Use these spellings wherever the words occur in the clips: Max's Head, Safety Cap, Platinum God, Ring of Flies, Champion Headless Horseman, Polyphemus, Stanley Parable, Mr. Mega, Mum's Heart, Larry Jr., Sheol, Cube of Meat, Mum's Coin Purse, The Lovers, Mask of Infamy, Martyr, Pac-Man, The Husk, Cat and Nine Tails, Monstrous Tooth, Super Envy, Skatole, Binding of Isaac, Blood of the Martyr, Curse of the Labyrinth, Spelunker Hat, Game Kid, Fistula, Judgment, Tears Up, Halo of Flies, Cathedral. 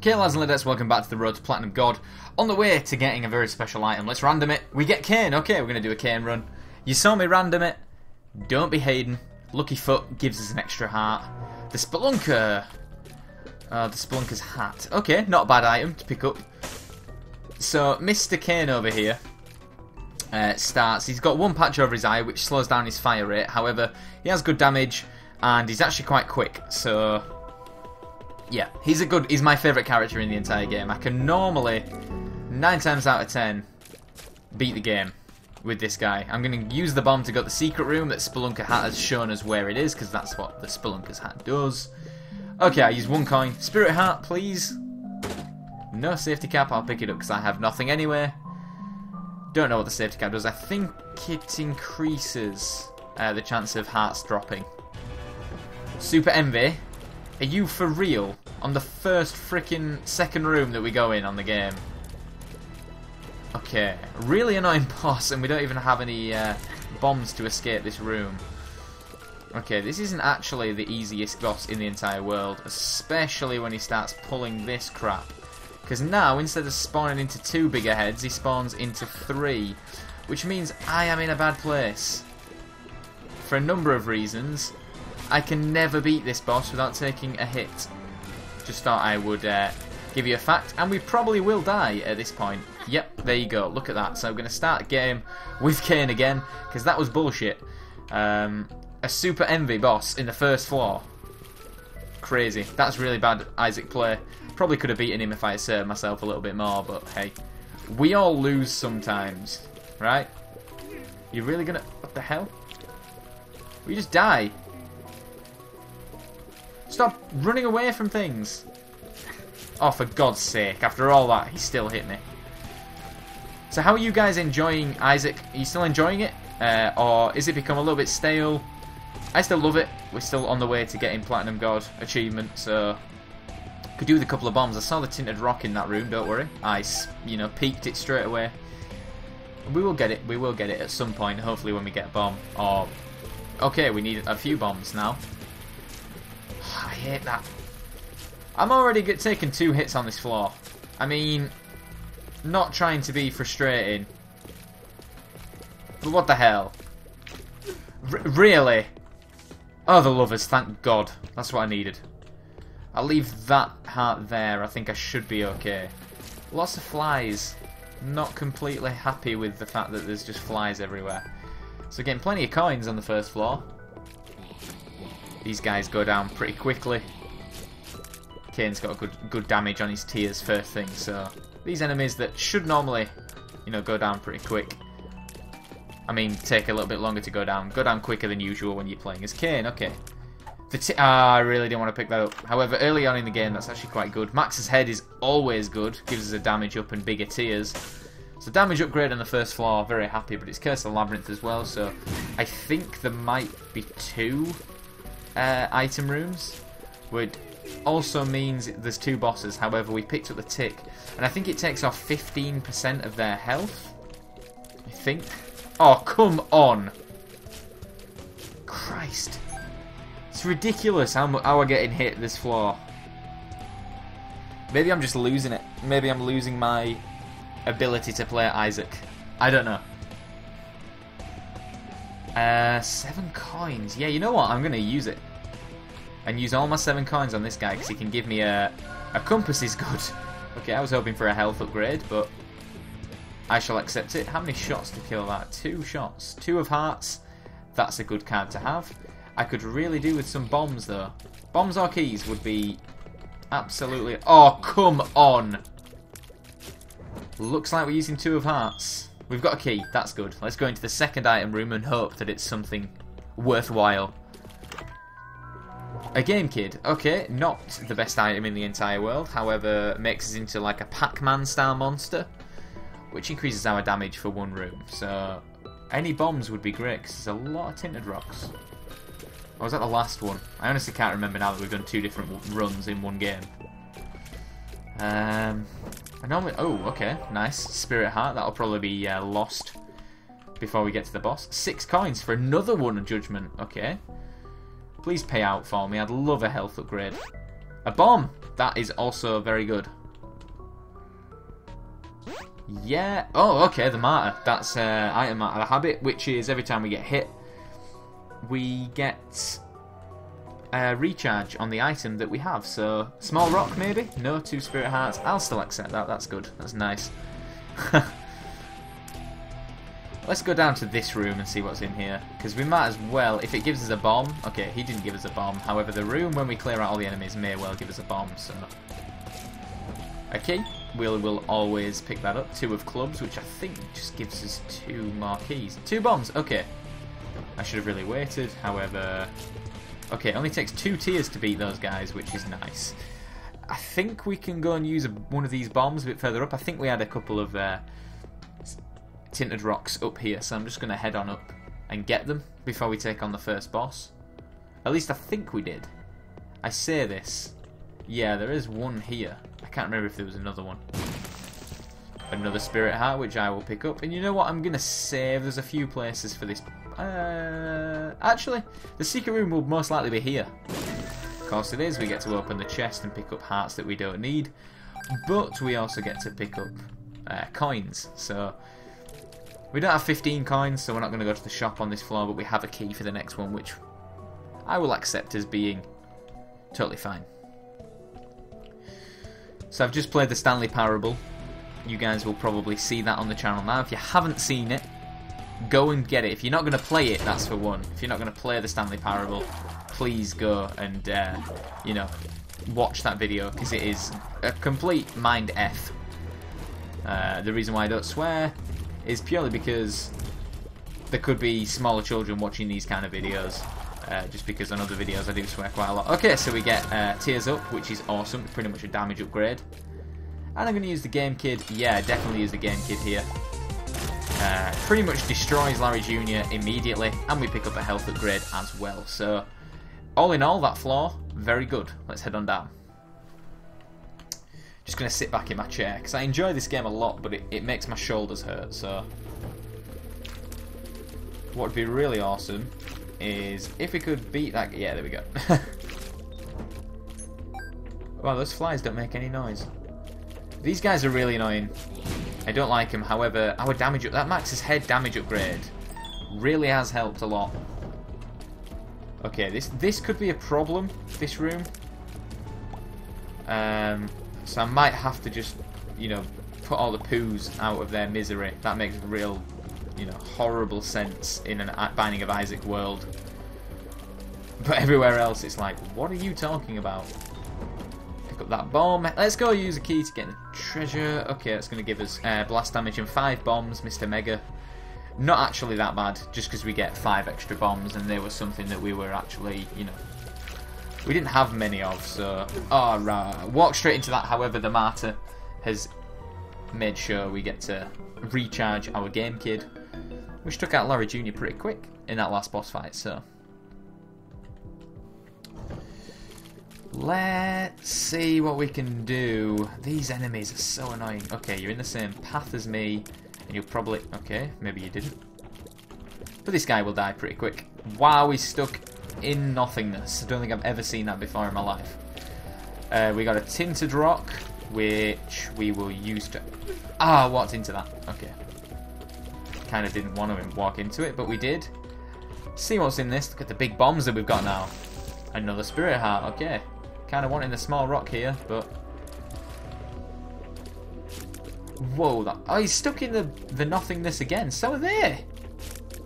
Okay, lads and ladettes, welcome back to the Road to Platinum God. On the way to getting a very special item, let's random it. We get Cain, okay, we're going to do a Cain run. You saw me random it. Don't be hating. Lucky Foot gives us an extra heart. The Spelunker. The Spelunker's Hat. Okay, not a bad item to pick up. So, Mr. Cain over here starts. He's got one patch over his eye, which slows down his fire rate. However, he has good damage, and he's actually quite quick, so... yeah, he's my favourite character in the entire game. I can normally, 9 times out of 10, beat the game with this guy. I'm going to use the bomb to go to the secret room that Spelunker Hat has shown us where it is, because that's what the Spelunker's Hat does. Okay, I use one coin. Spirit Heart, please. No safety cap, I'll pick it up because I have nothing anyway. Don't know what the safety cap does. I think it increases the chance of hearts dropping. Super Envy. Are you for real? On the first frickin' second room that we go in on the game. Okay. Really annoying boss, and we don't even have any bombs to escape this room. Okay, this isn't actually the easiest boss in the entire world, especially when he starts pulling this crap. Because now, instead of spawning into 2 bigger heads, he spawns into 3. Which means I am in a bad place. For a number of reasons. I can never beat this boss without taking a hit. Just thought I would give you a fact. And we probably will die at this point. Yep, there you go. Look at that. So I'm going to start a game with Cain again. Because that was bullshit. A Super Envy boss in the first floor. Crazy. That's really bad Isaac play. Probably could have beaten him if I asserted myself a little bit more. But hey, we all lose sometimes. Right? You're really going to... what the hell? We just die. Stop running away from things. Oh, for God's sake. After all that, he still hit me. So how are you guys enjoying Isaac? Are you still enjoying it? Or is it become a little bit stale? I still love it. We're still on the way to getting Platinum God achievement, so... could do with a couple of bombs. I saw the tinted rock in that room, don't worry. I, you know, peeked it straight away. We will get it. We will get it at some point, hopefully when we get a bomb. Or... okay, we need a few bombs now. I hate that. I'm already taking 2 hits on this floor. I mean, not trying to be frustrating, but what the hell? Really? Oh, the Lovers, thank God. That's what I needed. I'll leave that heart there. I think I should be okay. Lots of flies. Not completely happy with the fact that there's just flies everywhere. So getting plenty of coins on the first floor. These guys go down pretty quickly. Cain's got a good damage on his tears first thing, so these enemies that should normally, you know, go down pretty quick. I mean, take a little bit longer to go down. Go down quicker than usual when you're playing as Cain. Okay. I really didn't want to pick that up. However, early on in the game, that's actually quite good. Max's Head is always good. Gives us a damage up and bigger tears. So damage upgrade on the first floor. Very happy, but it's Curse of the Labyrinth as well. So I think there might be 2. Item rooms, which also means there's 2 bosses. However, we picked up the tick, and I think it takes off 15% of their health, I think. Oh, come on. Christ. It's ridiculous how we're getting hit this floor. Maybe I'm just losing it. Maybe I'm losing my ability to play Isaac. I don't know. 7 coins. Yeah, you know what? I'm going to use it. And use all my 7 coins on this guy, because he can give me a... a compass is good. Okay, I was hoping for a health upgrade, but... I shall accept it. How many shots to kill that? 2 shots. 2 of hearts. That's a good card to have. I could really do with some bombs, though. Bombs or keys would be... absolutely... oh, come on! Looks like we're using 2 of hearts. We've got a key, that's good. Let's go into the second item room and hope that it's something worthwhile. A Game Kid. Okay, not the best item in the entire world. However, makes us into like a Pac-Man style monster, which increases our damage for 1 room. So, any bombs would be great, because there's a lot of tinted rocks. Or was that the last one? I honestly can't remember now that we've done 2 different runs in one game. I normally... oh, okay, nice. Spirit Heart, that'll probably be lost before we get to the boss. 6 coins for another one of Judgment, okay. Please pay out for me, I'd love a health upgrade. A bomb! That is also very good. Yeah. Oh, okay, the Martyr. That's item Martyr habit, which is every time we get hit, we get a recharge on the item that we have. So, small rock maybe? No, two spirit hearts. I'll still accept that. That's good. That's nice. Let's go down to this room and see what's in here, because we might as well, if it gives us a bomb. Okay, he didn't give us a bomb. However, the room, when we clear out all the enemies, may well give us a bomb, so... okay, we'll always pick that up. Two of clubs, which I think just gives us two marquees. Two bombs, okay. I should have really waited, however... okay, it only takes two tiers to beat those guys, which is nice. I think we can go and use one of these bombs a bit further up. I think we had a couple of tinted rocks up here, so I'm just going to head on up and get them before we take on the first boss. At least I think we did. I say this. Yeah, there is one here. I can't remember if there was another one. Another spirit heart, which I will pick up. And you know what? I'm going to save. There's a few places for this. Actually, the secret room will most likely be here. Of course it is. We get to open the chest and pick up hearts that we don't need, but we also get to pick up coins. So we don't have 15 coins, so we're not going to go to the shop on this floor, but we have a key for the next one, which I will accept as being totally fine. So I've just played the Stanley Parable. You guys will probably see that on the channel now. If you haven't seen it, go and get it. If you're not going to play it, that's for one. If you're not going to play the Stanley Parable, please go and, you know, watch that video, because it is a complete mind F. The reason why I don't swear is purely because there could be smaller children watching these kind of videos, just because on other videos I do swear quite a lot. Okay, so we get Tears Up, which is awesome. It's pretty much a damage upgrade. And I'm going to use the Game Kid. Yeah, definitely use the Game Kid here. Pretty much destroys Larry Jr. immediately, and we pick up a health upgrade as well. So, all in all, that floor, very good. Let's head on down. Just going to sit back in my chair, because I enjoy this game a lot, but it makes my shoulders hurt, so... what would be really awesome is if we could beat that... yeah, there we go. Wow, those flies don't make any noise. These guys are really annoying. I don't like him, however, our damage up, that Max's Head damage upgrade really has helped a lot. Okay, this could be a problem, this room. So I might have to just, you know, put all the poos out of their misery. That makes real, you know, horrible sense in a Binding of Isaac world. But everywhere else it's like, what are you talking about? Pick up that bomb. Let's go use a key to get the treasure. Okay, that's going to give us blast damage and 5 bombs, Mr. Mega. Not actually that bad, just because we get 5 extra bombs, and they were something that we were actually, you know, we didn't have many of, so... alright, walk straight into that. However, the Martyr has made sure we get to recharge our Game Kid, which took out Larry Jr. pretty quick in that last boss fight, so... let's see what we can do. These enemies are so annoying. Okay, you're in the same path as me, and you'll probably... okay, maybe you didn't. But this guy will die pretty quick. Wow, he's stuck in nothingness. I don't think I've ever seen that before in my life. We got a tinted rock, which we will use to... ah, walked into that. Okay. Kind of didn't want to walk into it, but we did. See what's in this. Look at the big bombs that we've got now. Another spirit heart, okay. Kind of wanting the small rock here, but... whoa, that... oh, he's stuck in the nothingness again. So are they.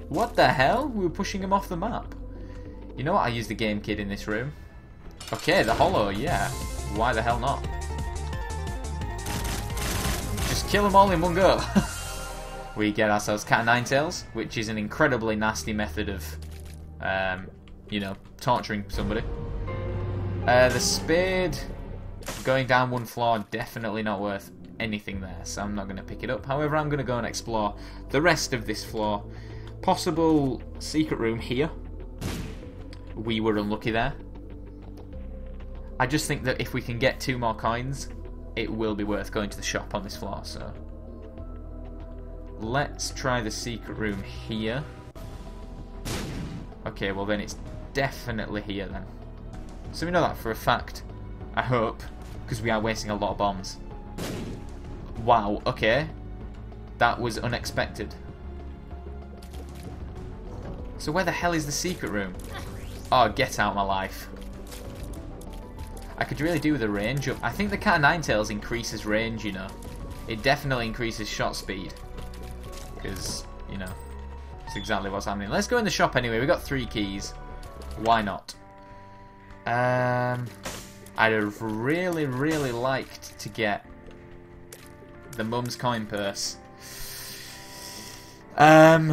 What the hell? We were pushing him off the map. You know what? I used the Game Kid in this room. Okay, the hollow, yeah. Why the hell not? Just kill them all in one go. We get ourselves Cat and Nine Tails, which is an incredibly nasty method of, you know, torturing somebody. The spade going down one floor, definitely not worth anything there, so I'm not going to pick it up. However, I'm going to go and explore the rest of this floor. Possible secret room here. We were unlucky there. I just think that if we can get 2 more coins, it will be worth going to the shop on this floor, so... let's try the secret room here. Okay, well then it's definitely here then. So we know that for a fact. I hope, because we are wasting a lot of bombs. Wow, okay. That was unexpected. So where the hell is the secret room? Oh, get out of my life. I could really do with a range up. I think the Cat and Nine Tails increases range, you know. It definitely increases shot speed. Because, you know, it's exactly what's happening. Let's go in the shop anyway. We've got 3 keys. Why not? I'd have really, really liked to get the Mum's Coin Purse. You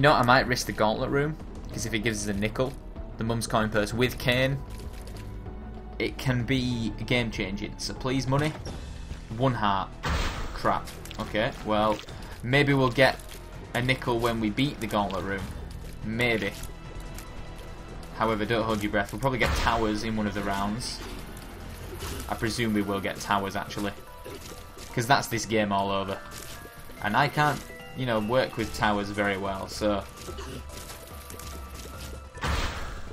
know, I might risk the Gauntlet Room, because if it gives us a nickel, the Mum's Coin Purse with Cain, it can be game changing. So please, money. 1 heart. Crap. Okay, well, maybe we'll get a nickel when we beat the Gauntlet Room. Maybe. However, don't hold your breath. We'll probably get towers in one of the rounds. I presume we will get towers, actually. Because that's this game all over. And I can't, you know, work with towers very well, so...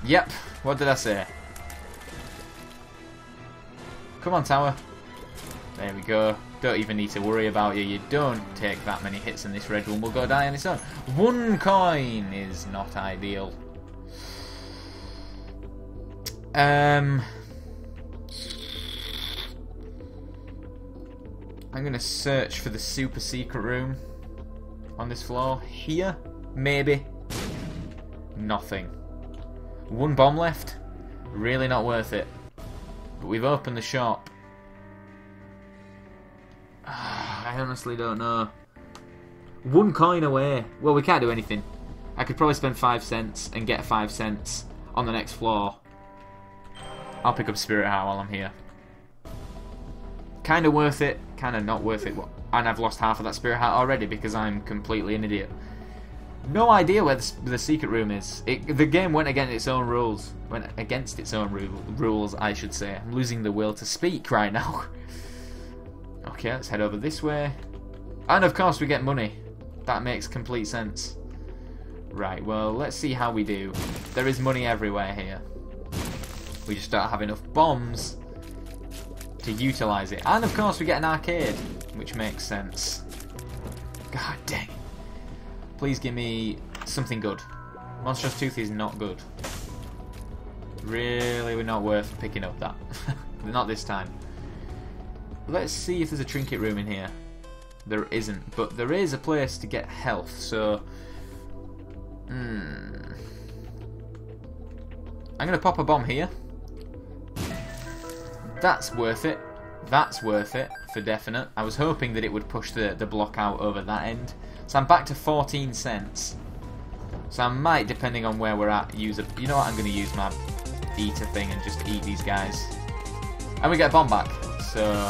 Yep, what did I say? Come on, tower. There we go. Don't even need to worry about you. You don't take that many hits and this red one will go die on its own. 1 coin is not ideal. I'm going to search for the super secret room on this floor. Here? Maybe. Nothing. 1 bomb left. Really not worth it. But we've opened the shop. I honestly don't know. 1 coin away. Well, we can't do anything. I could probably spend 5 cents and get 5 cents on the next floor. I'll pick up Spirit Heart while I'm here. Kind of worth it, kind of not worth it. And I've lost half of that Spirit Heart already because I'm completely an idiot. No idea where the secret room is. The game went against its own rules. Went against its own rules, I should say. I'm losing the will to speak right now. Okay, let's head over this way. And of course we get money. That makes complete sense. Right, well, let's see how we do. There is money everywhere here. We just don't have enough bombs to utilise it. And of course we get an arcade, which makes sense. God dang. Please give me something good. Monstrous Tooth is not good. Really, we're not worth picking up that. Not this time. Let's see if there's a trinket room in here. There isn't, but there is a place to get health, so... I'm going to pop a bomb here. That's worth it. That's worth it, for definite. I was hoping that it would push the block out over that end. So I'm back to 14 cents. So I might, depending on where we're at, use a... You know what? I'm going to use my eater thing and just eat these guys. And we get a bomb back. So...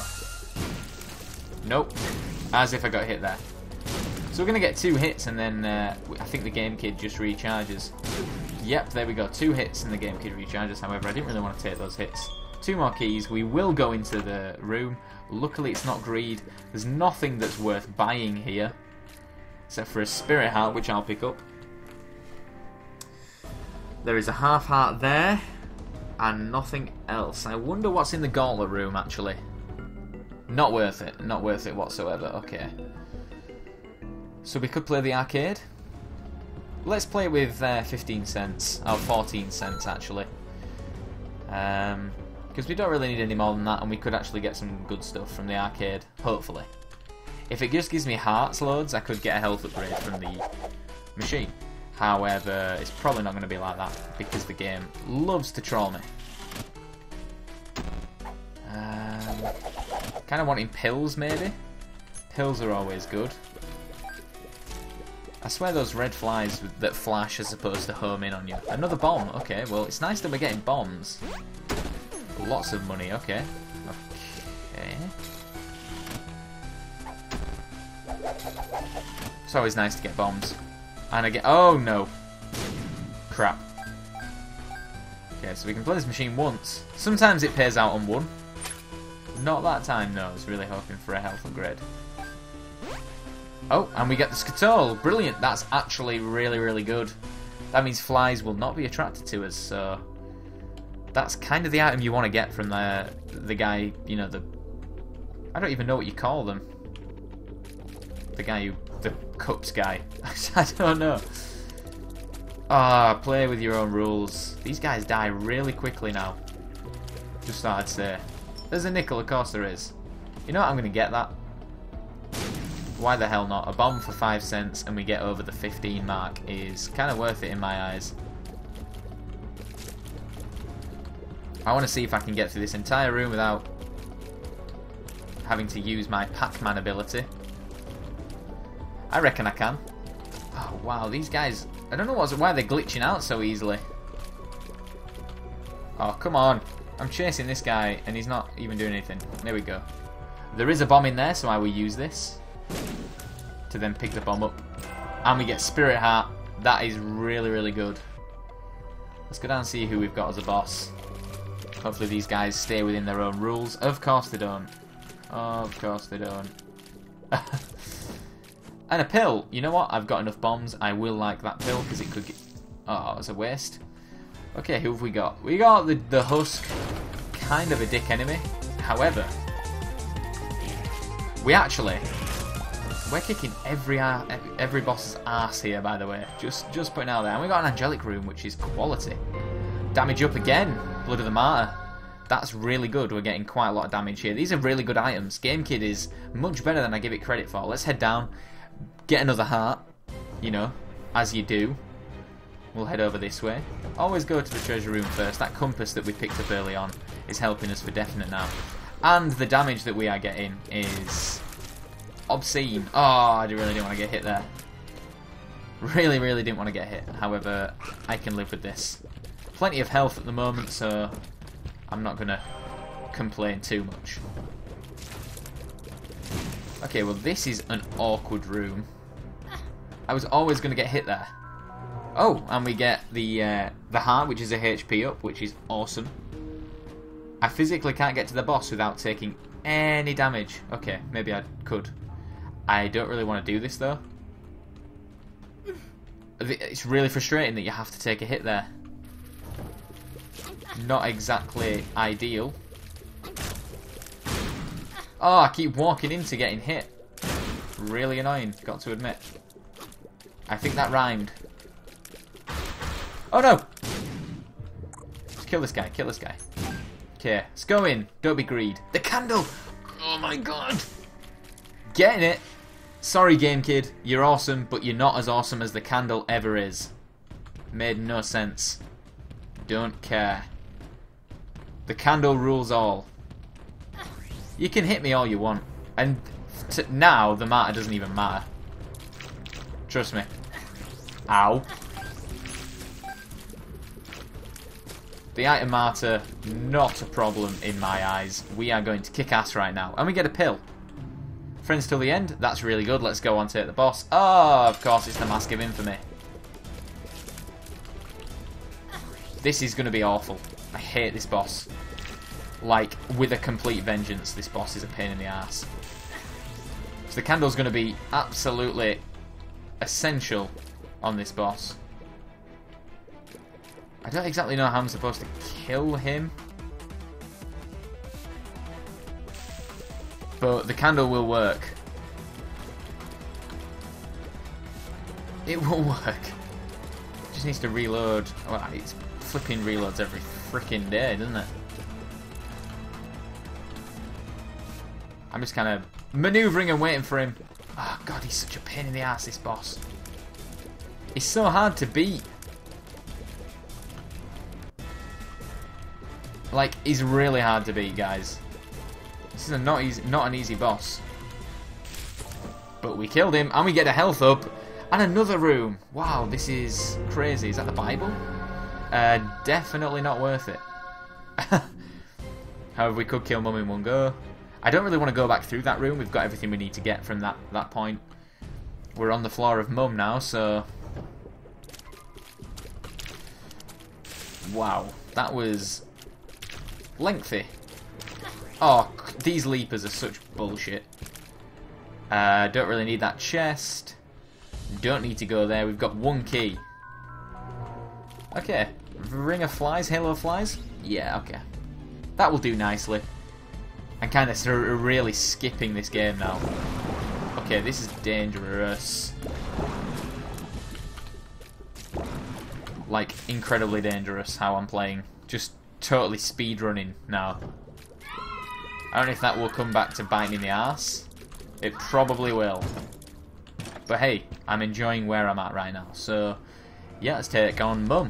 Nope. As if I got hit there. So we're going to get 2 hits and then I think the Game Kid just recharges. Yep, there we go. 2 hits and the Game Kid recharges. However, I didn't really want to take those hits. 2 more keys. We will go into the room. Luckily, it's not greed. There's nothing that's worth buying here. Except for a Spirit Heart, which I'll pick up. There is a half heart there. And nothing else. I wonder what's in the Gauntlet Room, actually. Not worth it. Not worth it whatsoever. Okay. So we could play the arcade. Let's play with 15 cents. Oh, 14 cents, actually. Because we don't really need any more than that, and we could actually get some good stuff from the arcade, hopefully. If it just gives me hearts loads, I could get a health upgrade from the machine. However, it's probably not going to be like that, because the game loves to troll me. Kind of wanting pills, maybe? Pills are always good. I swear those red flies that flash are supposed to home in on you. Another bomb. Okay, well, it's nice that we're getting bombs. Lots of money. Okay. Okay. It's always nice to get bombs. And I get... Oh, no. Crap. Okay, so we can play this machine once. Sometimes it pays out on 1. Not that time, though. I was really hoping for a health upgrade. Oh, and we get the Skatole. Brilliant. That's actually really, really good. That means flies will not be attracted to us, so... that's kind of the item you want to get from the guy, you know, the... I don't even know what you call them. The guy who... the cups guy. I don't know. Ah, play with your own rules. These guys die really quickly now. Just thought I'd say. There's a nickel, of course there is. You know what, I'm going to get that. Why the hell not? A bomb for 5 cents and we get over the 15 mark is kind of worth it in my eyes. I want to see if I can get through this entire room without having to use my Pac-Man ability. I reckon I can. Oh wow, these guys, I don't know why they're glitching out so easily. Oh come on, I'm chasing this guy and he's not even doing anything. There we go. There is a bomb in there, so I will use this to then pick the bomb up, and we get Spirit Heart. That is really, really good. Let's go down and see who we've got as a boss. Hopefully these guys stay within their own rules. Of course they don't. Of course they don't. And a pill. You know what? I've got enough bombs. I will like that pill because it could get... oh, it's a waste. Okay, who have we got? We got the Husk. Kind of a dick enemy. However, we actually... we're kicking every boss's ass here, by the way. Just putting it out there. And we got an angelic room, which is quality. Damage up again. Blood of the Martyr. That's really good. We're getting quite a lot of damage here. These are really good items. Game Kid is much better than I give it credit for. Let's head down. Get another heart. You know, as you do. We'll head over this way. Always go to the treasure room first. That compass that we picked up early on is helping us for definite now. And the damage that we are getting is... obscene. Oh, I really didn't want to get hit there. Really, really didn't want to get hit. However, I can live with this. Plenty of health at the moment, so I'm not going to complain too much. Okay, well this is an awkward room. I was always going to get hit there. Oh, and we get the heart, which is a HP up, which is awesome. I physically can't get to the boss without taking any damage. Okay, maybe I could. I don't really want to do this though. It's really frustrating that you have to take a hit there. Not exactly ideal. Oh, I keep walking into getting hit. Really annoying, got to admit. I think that rhymed. Oh no! Let's kill this guy, kill this guy. Okay, let's go in. Don't be greed. The candle! Oh my god! Getting it! Sorry, Game Kid. You're awesome, but you're not as awesome as the candle ever is. Made no sense. Don't care. The candle rules all. You can hit me all you want. And now, the martyr doesn't even matter. Trust me. Ow. The item martyr, not a problem in my eyes. We are going to kick ass right now. And we get a pill. Friends till the end. That's really good. Let's go on to hit the boss. Oh, of course, it's the Mask of Infamy. This is going to be awful. I hate this boss. Like, with a complete vengeance, this boss is a pain in the ass. So the candle's going to be absolutely essential on this boss. I don't exactly know how I'm supposed to kill him. But the candle will work. It will work. Just needs to reload. Well, it's flipping reloads every freaking day, doesn't it? I'm just kind of manoeuvring and waiting for him. Oh god, he's such a pain in the ass, this boss. He's so hard to beat. Like, he's really hard to beat, guys. This is not an easy boss. But we killed him, and we get a health up, and another room. Wow, this is crazy. Is that the Bible? Definitely not worth it. However, we could kill Mum in one go. I don't really want to go back through that room. We've got everything we need to get from that point. We're on the floor of Mum now, so... wow, that was... lengthy. Oh, these leapers are such bullshit. Don't really need that chest. Don't need to go there. We've got one key. Okay. Ring of Flies, Halo of Flies. Yeah, okay. That will do nicely. I'm kind of really skipping this game now. Okay, this is dangerous. Like, incredibly dangerous how I'm playing. Just totally speedrunning now. I don't know if that will come back to bite me in the arse. It probably will. But hey, I'm enjoying where I'm at right now. So, yeah, let's take on Mum.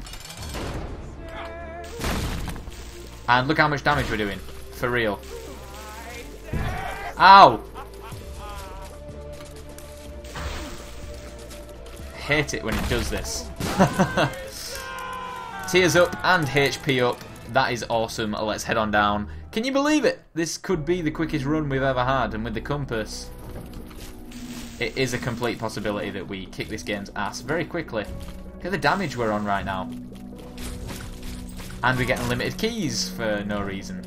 And look how much damage we're doing. For real. Ow! Hate it when it does this. Tears up and HP up. That is awesome. Let's head on down. Can you believe it? This could be the quickest run we've ever had, and with the compass, it is a complete possibility that we kick this game's ass very quickly. Look at the damage we're on right now. And we're getting limited keys for no reason.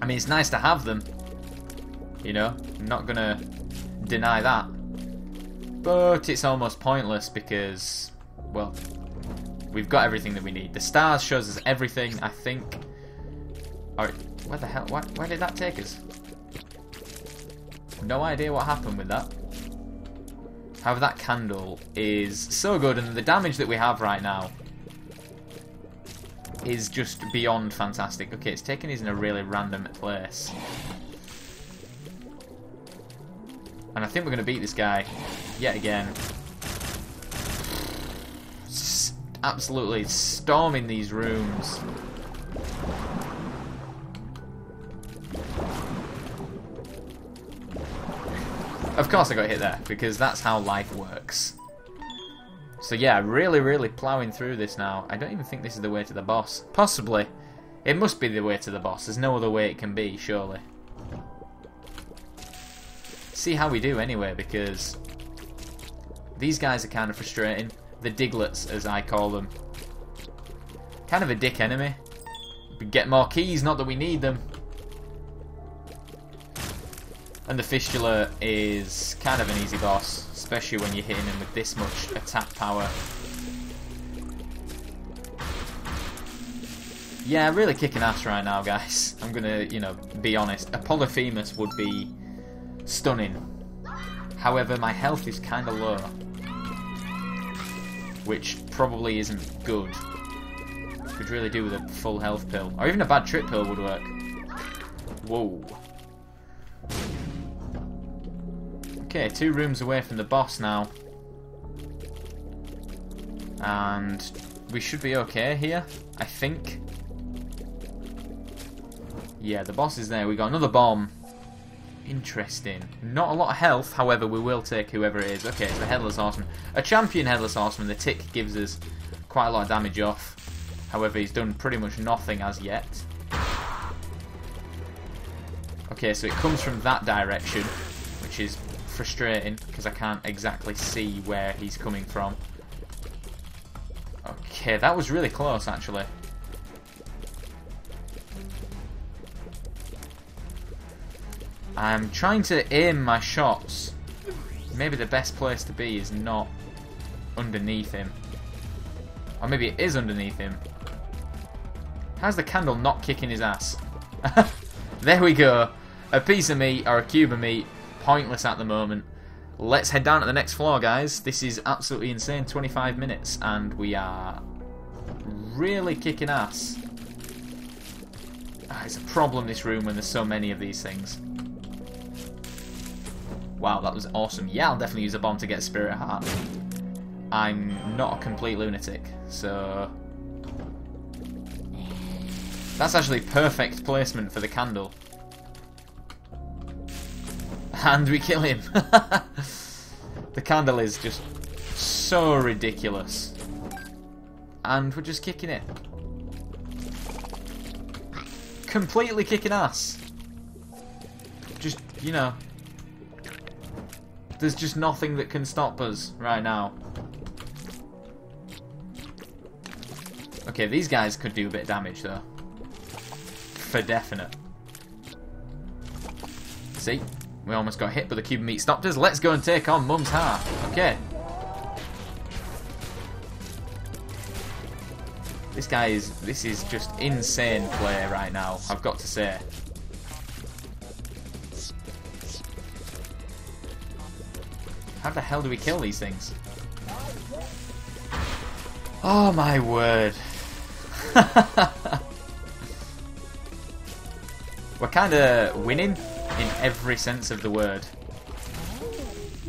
I mean, it's nice to have them. You know, I'm not gonna deny that. But it's almost pointless because, well, we've got everything that we need. The stars shows us everything, I think. Alright, where the hell, where did that take us? No idea what happened with that. However, that candle is so good, and the damage that we have right now is just beyond fantastic. Okay, it's taking us in a really random place. And I think we're going to beat this guy yet again. Absolutely storming these rooms. Of course I got hit there, because that's how life works. So yeah, really, really ploughing through this now. I don't even think this is the way to the boss. Possibly. It must be the way to the boss. There's no other way it can be, surely. See how we do anyway, because these guys are kind of frustrating. The Diglets, as I call them. Kind of a dick enemy. We get more keys, not that we need them. And the Fistula is kind of an easy boss, especially when you're hitting him with this much attack power. Yeah, really kicking ass right now, guys. I'm gonna, you know, be honest. A Polyphemus would be stunning. However, my health is kind of low, which probably isn't good. Could really do with a full health pill, or even a bad trip pill would work. Whoa. Okay, 2 rooms away from the boss now, and we should be okay here, I think. Yeah, the boss is there. We got another bomb. Interesting. Not a lot of health, however, we will take whoever it is. Okay, it's the Headless Horseman. A champion Headless Horseman. The tick gives us quite a lot of damage off. However, he's done pretty much nothing as yet. Okay, so it comes from that direction, which is frustrating because I can't exactly see where he's coming from. Okay, that was really close actually. I'm trying to aim my shots. Maybe the best place to be is not underneath him. Or maybe it is underneath him. How's the candle not kicking his ass? There we go. A piece of meat or a cube of meat. Pointless at the moment. Let's head down to the next floor, guys. This is absolutely insane. 25 minutes and we are really kicking ass. It's a problem, this room, when there's so many of these things. Wow, that was awesome. Yeah, I'll definitely use a bomb to get Spirit Heart. I'm not a complete lunatic, so that's actually perfect placement for the candle. And we kill him. The candle is just so ridiculous. And we're just kicking it. Completely kicking ass. Just, you know, there's just nothing that can stop us right now. Okay, these guys could do a bit of damage though. For definite. See? We almost got hit, but the cube of meat stopped us. Let's go and take on Mum's Heart. Okay. This guy is, this is just insane play right now, I've got to say. How the hell do we kill these things? Oh my word. We're kinda winning in every sense of the word.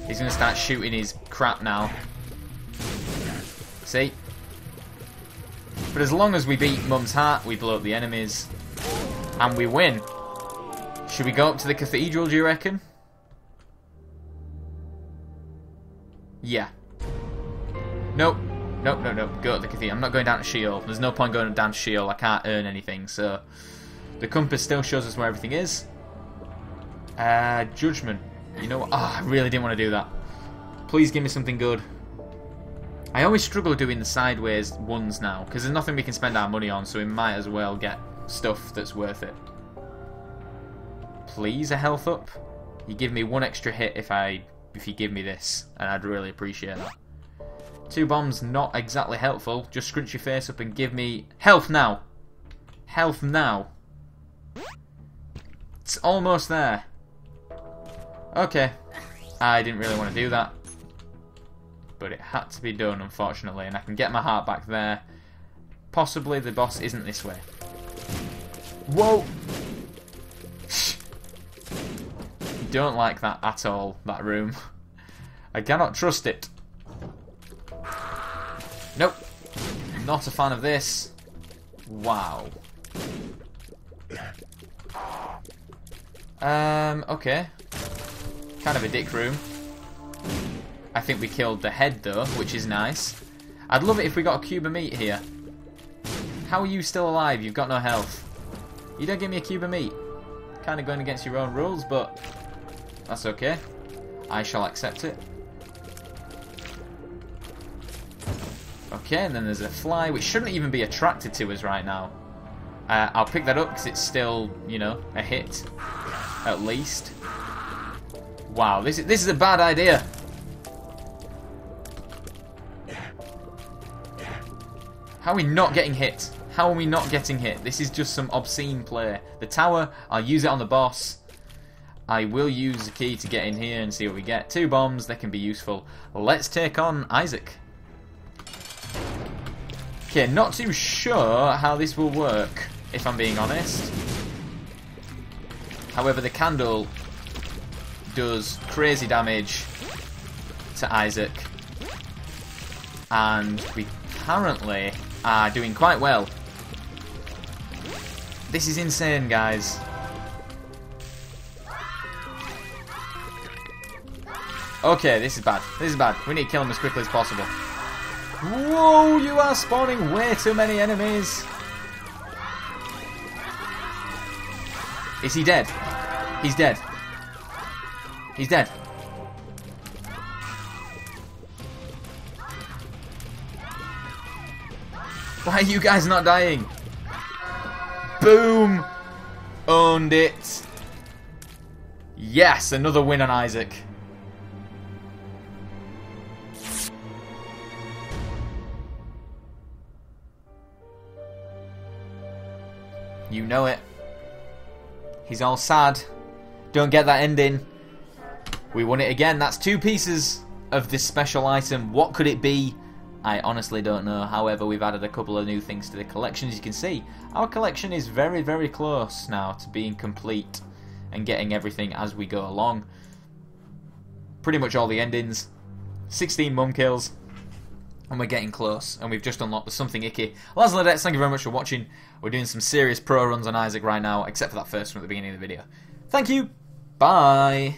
He's gonna start shooting his crap now. See? But as long as we beat Mum's Heart, we blow up the enemies, and we win. Should we go up to the Cathedral, do you reckon? Yeah. Nope. Nope, nope, nope. Go to the Cathedral. I'm not going down to Sheol. There's no point going down to Sheol. I can't earn anything, so... The compass still shows us where everything is. Judgment. You know what? Oh, I really didn't want to do that. Please give me something good. I always struggle doing the sideways ones now, because there's nothing we can spend our money on, so we might as well get stuff that's worth it. Please, a health up. You give me one extra hit if you give me this, and I'd really appreciate that. Two bombs, not exactly helpful. Just scrunch your face up and give me... Health now! Health now! It's almost there. Okay. I didn't really want to do that. But it had to be done, unfortunately. And I can get my heart back there. Possibly the boss isn't this way. Whoa! Don't like that at all, that room. I cannot trust it. Nope. Not a fan of this. Wow. Okay. Kind of a dick room. I think we killed the head though, which is nice. I'd love it if we got a cube of meat here. How are you still alive? You've got no health. You don't give me a cube of meat. Kind of going against your own rules, but that's okay. I shall accept it. Okay, and then there's a fly, which shouldn't even be attracted to us right now. I'll pick that up because it's still, you know, a hit, at least. Wow, this is a bad idea. How are we not getting hit? How are we not getting hit? This is just some obscene play. The tower, I'll use it on the boss. I will use the key to get in here and see what we get. Two bombs, they can be useful. Let's take on Isaac. Okay, not too sure how this will work, if I'm being honest. However, the candle does crazy damage to Isaac. And we apparently are doing quite well. This is insane, guys. Okay, this is bad. This is bad. We need to kill him as quickly as possible. Whoa, you are spawning way too many enemies. Is he dead? He's dead. He's dead. Why are you guys not dying? Boom! Owned it. Yes, another win on Isaac. You know it. He's all sad. Don't get that ending. We won it again. That's two pieces of this special item. What could it be? I honestly don't know. However, we've added a couple of new things to the collection. As you can see, our collection is very, very close now to being complete and getting everything as we go along. Pretty much all the endings. 16 mum kills. And we're getting close, and we've just unlocked the Something Icky. Lazaladets, thank you very much for watching. We're doing some serious pro runs on Isaac right now, except for that first one at the beginning of the video. Thank you. Bye.